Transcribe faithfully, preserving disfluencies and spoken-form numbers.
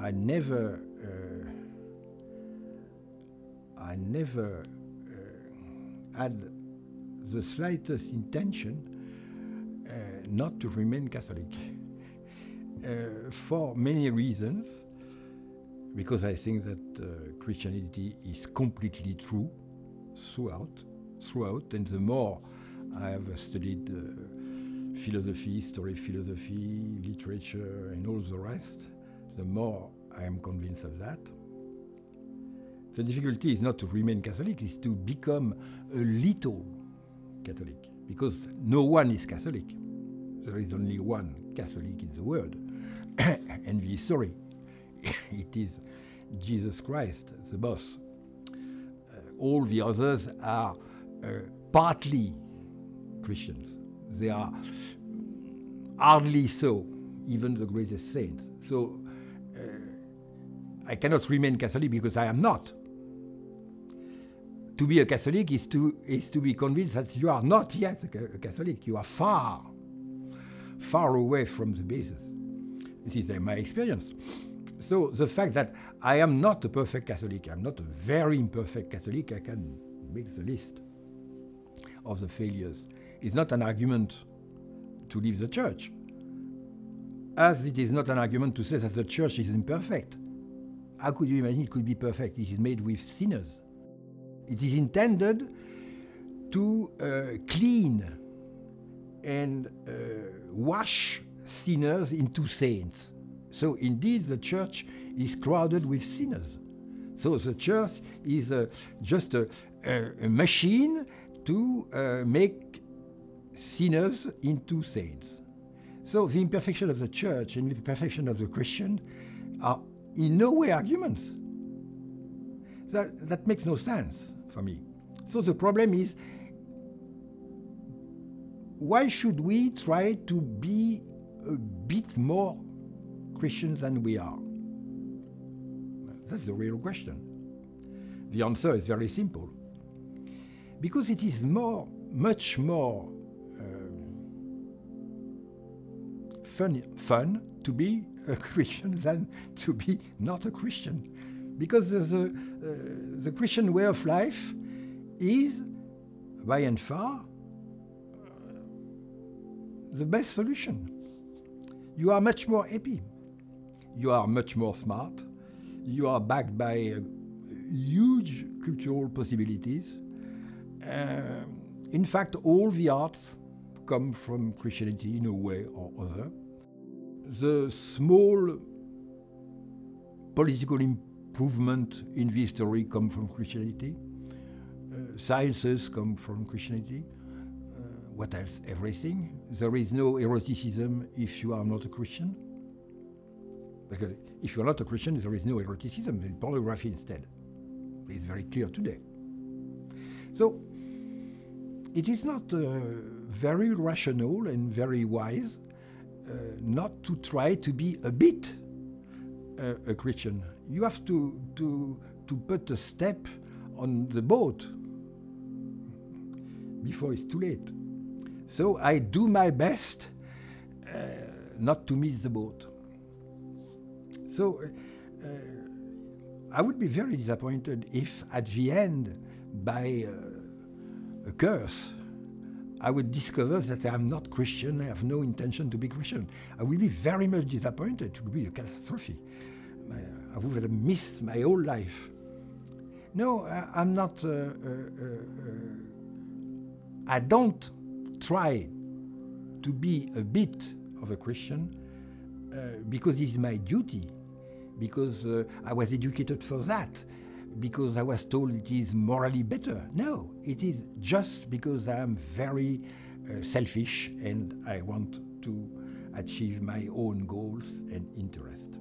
I never, uh, I never uh, had the slightest intention uh, not to remain Catholic uh, for many reasons, because I think that uh, Christianity is completely true throughout, throughout, and the more I have studied uh, philosophy, history, philosophy, literature, and all the rest, the more I am convinced of that. The difficulty is not to remain Catholic, it's to become a little Catholic, because no one is Catholic. There is only one Catholic in the world, and the history, it is Jesus Christ, the boss. Uh, all the others are uh, partly Christians. They are hardly so, even the greatest saints. So uh, I cannot remain Catholic because I am not. To be a Catholic is to, is to be convinced that you are not yet a Catholic. You are far, far away from the basis. This is my experience. So the fact that I am not a perfect Catholic, I'm not a very imperfect Catholic, I can make the list of the failures, is not an argument to leave the Church, as it is not an argument to say that the Church is imperfect. How could you imagine it could be perfect? It is made with sinners. It is intended to uh, clean and uh, wash sinners into saints. So indeed the Church is crowded with sinners. So the Church is uh, just a, a, a machine to uh, make sinners into saints. So the imperfection of the Church and the imperfection of the Christian are in no way arguments. That, that makes no sense for me. So the problem is, why should we try to be a bit more Christians than we are? That's the real question. The answer is very simple. Because it is more, much more um, fun, fun to be a Christian than to be not a Christian. Because the, the, uh, the Christian way of life is, by and far, uh, the best solution. You are much more happy. You are much more smart. You are backed by uh, huge cultural possibilities. Uh, in fact, all the arts come from Christianity in a way or other. The small political improvement in the history come from Christianity. Uh, sciences come from Christianity. Uh, what else? Everything. There is no eroticism if you are not a Christian. Because if you are not a Christian, there is no eroticism, in pornography instead. It's very clear today. So it is not uh, very rational and very wise uh, not to try to be a bit uh, a Christian. You have to, to, to put a step on the boat before it's too late. So I do my best uh, not to miss the boat. So uh, uh, I would be very disappointed if at the end, by uh, a curse, I would discover that I am not Christian, I have no intention to be Christian. I would be very much disappointed. It would be a catastrophe. Uh, I would have missed my whole life. No, I, I'm not... Uh, uh, uh, I don't try to be a bit of a Christian uh, because it is my duty, because uh, I was educated for that, because I was told it is morally better. No, it is just because I am very uh, selfish and I want to achieve my own goals and interests.